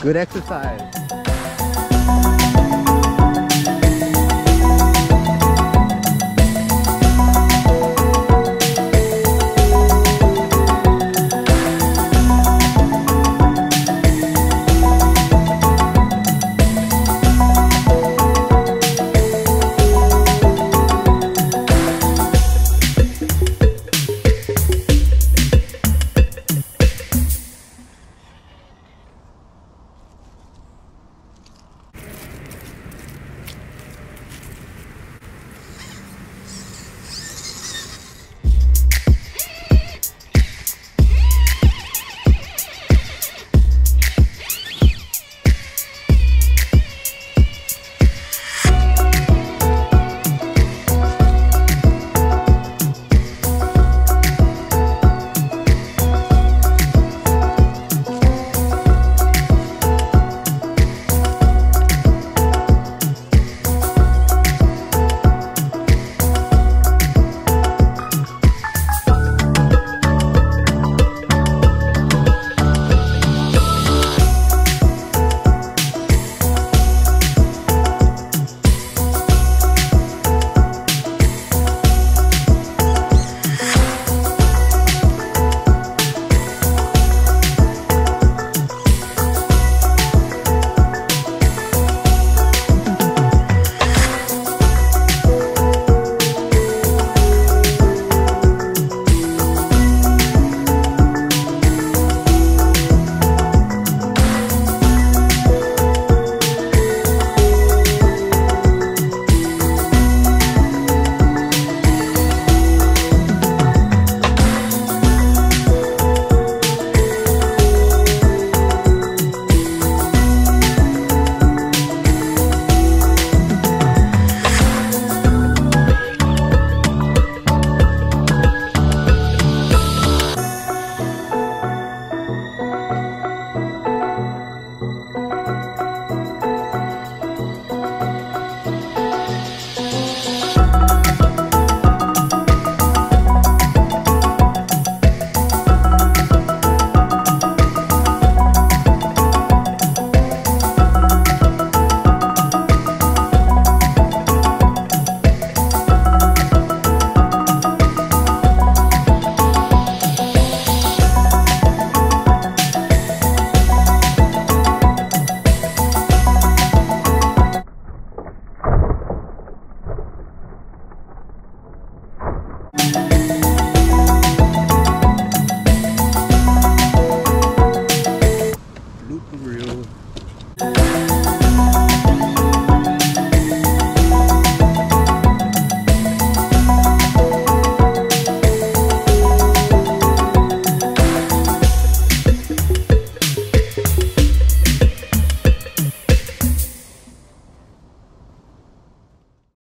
Good exercise.